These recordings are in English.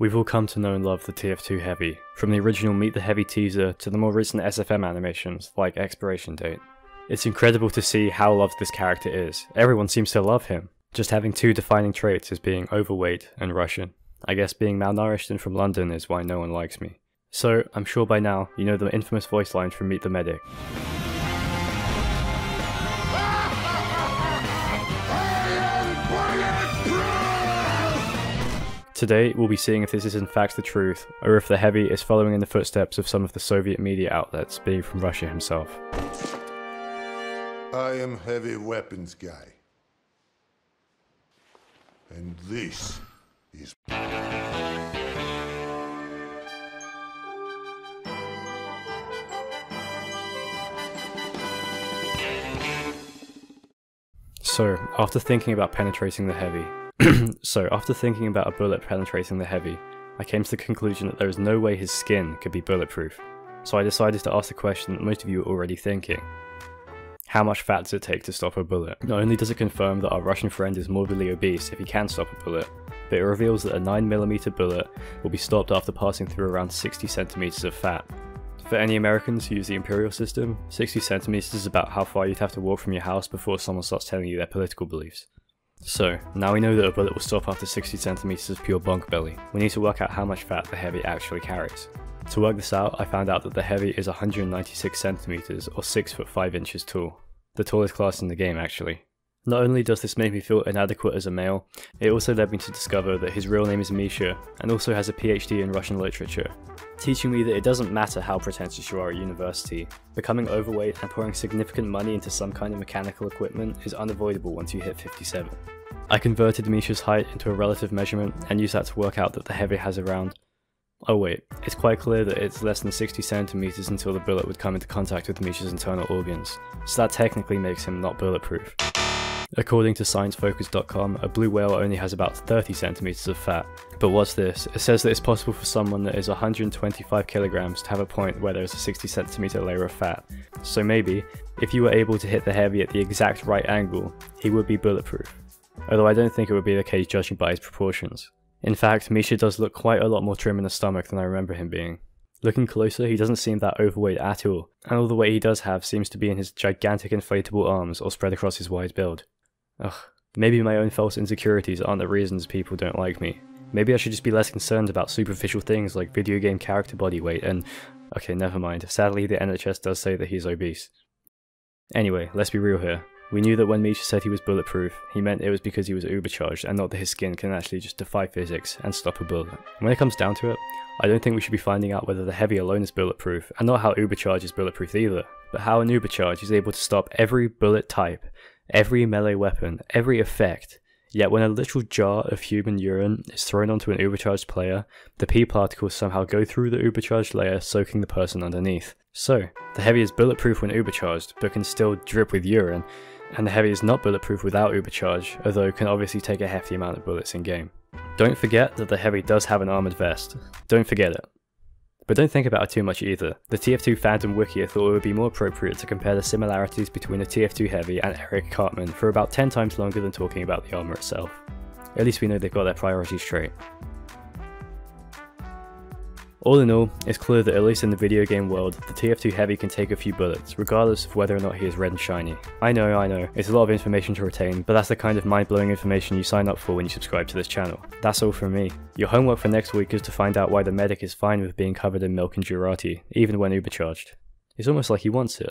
We've all come to know and love the TF2 Heavy, from the original Meet the Heavy teaser to the more recent SFM animations like Expiration Date. It's incredible to see how loved this character is. Everyone seems to love him, just having two defining traits as being overweight and Russian. I guess being malnourished and from London is why no one likes me. So, I'm sure by now, you know the infamous voice lines from Meet the Medic. Today, we'll be seeing if this is in fact the truth, or if the Heavy is following in the footsteps of some of the Soviet media outlets, being from Russia himself. I am Heavy Weapons Guy. And this is... So, after thinking about a bullet penetrating the Heavy, I came to the conclusion that there is no way his skin could be bulletproof. So I decided to ask the question that most of you are already thinking. How much fat does it take to stop a bullet? Not only does it confirm that our Russian friend is morbidly obese if he can stop a bullet, but it reveals that a 9mm bullet will be stopped after passing through around 60cm of fat. For any Americans who use the imperial system, 60cm is about how far you'd have to walk from your house before someone starts telling you their political beliefs. So, now we know that a bullet will stop after 60cm of pure bunk belly. We need to work out how much fat the Heavy actually carries. To work this out, I found out that the Heavy is 196cm or 6 foot 5 inches tall. The tallest class in the game, actually. Not only does this make me feel inadequate as a male, it also led me to discover that his real name is Misha, and also has a PhD in Russian literature, teaching me that it doesn't matter how pretentious you are at university, becoming overweight and pouring significant money into some kind of mechanical equipment is unavoidable once you hit 57. I converted Misha's height into a relative measurement and used that to work out that the Heavy has around... Oh wait, it's quite clear that it's less than 60cm until the bullet would come into contact with Misha's internal organs, so that technically makes him not bulletproof. According to sciencefocus.com, a blue whale only has about 30cm of fat. But what's this? It says that it's possible for someone that is 125kg to have a point where there is a 60cm layer of fat. So maybe, if you were able to hit the Heavy at the exact right angle, he would be bulletproof. Although I don't think it would be the case judging by his proportions. In fact, Misha does look quite a lot more trim in the stomach than I remember him being. Looking closer, he doesn't seem that overweight at all, and all the weight he does have seems to be in his gigantic inflatable arms or spread across his wide build. Ugh, maybe my own false insecurities aren't the reasons people don't like me. Maybe I should just be less concerned about superficial things like video game character body weight and... Okay, never mind. Sadly, the NHS does say that he's obese. Anyway, let's be real here. We knew that when Meech said he was bulletproof, he meant it was because he was ubercharged and not that his skin can actually just defy physics and stop a bullet. When it comes down to it, I don't think we should be finding out whether the Heavy alone is bulletproof, and not how ubercharge is bulletproof either, but how an ubercharge is able to stop every bullet type, every melee weapon, every effect, yet when a literal jar of human urine is thrown onto an ubercharged player, the pee particles somehow go through the ubercharged layer, soaking the person underneath. So, the Heavy is bulletproof when ubercharged, but can still drip with urine, and the Heavy is not bulletproof without ubercharge, although can obviously take a hefty amount of bullets in game. Don't forget that the Heavy does have an armoured vest. Don't forget it. But don't think about it too much either. The TF2 fandom wiki thought it would be more appropriate to compare the similarities between the TF2 Heavy and Eric Cartman for about 10 times longer than talking about the armour itself. At least we know they've got their priorities straight. All in all, it's clear that at least in the video game world, the TF2 Heavy can take a few bullets, regardless of whether or not he is red and shiny. I know, it's a lot of information to retain, but that's the kind of mind-blowing information you sign up for when you subscribe to this channel. That's all from me. Your homework for next week is to find out why the Medic is fine with being covered in milk and Jarate, even when ubercharged. It's almost like he wants it.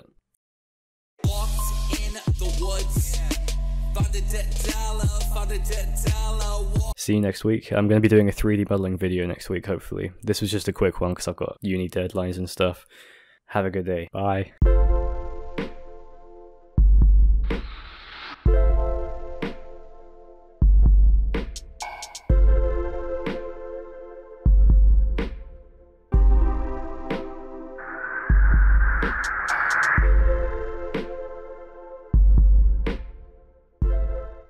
See you next week. I'm going to be doing a 3D modeling video next week, hopefully. This was just a quick one because I've got uni deadlines and stuff. Have a good day. Bye.